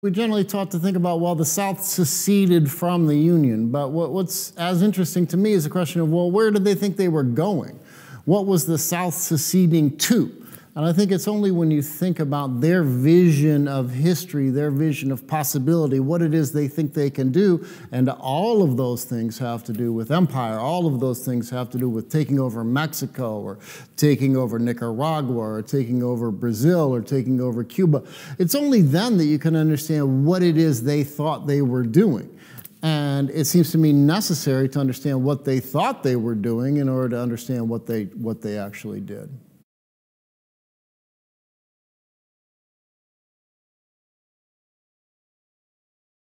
We're generally taught to think about, well, the South seceded from the Union, but what's as interesting to me is the question of, well, where did they think they were going? What was the South seceding to? And I think it's only when you think about their vision of history, their vision of possibility, what it is they think they can do, and all of those things have to do with empire. All of those things have to do with taking over Mexico or taking over Nicaragua or taking over Brazil or taking over Cuba. It's only then that you can understand what it is they thought they were doing. And it seems to me necessary to understand what they thought they were doing in order to understand what they actually did.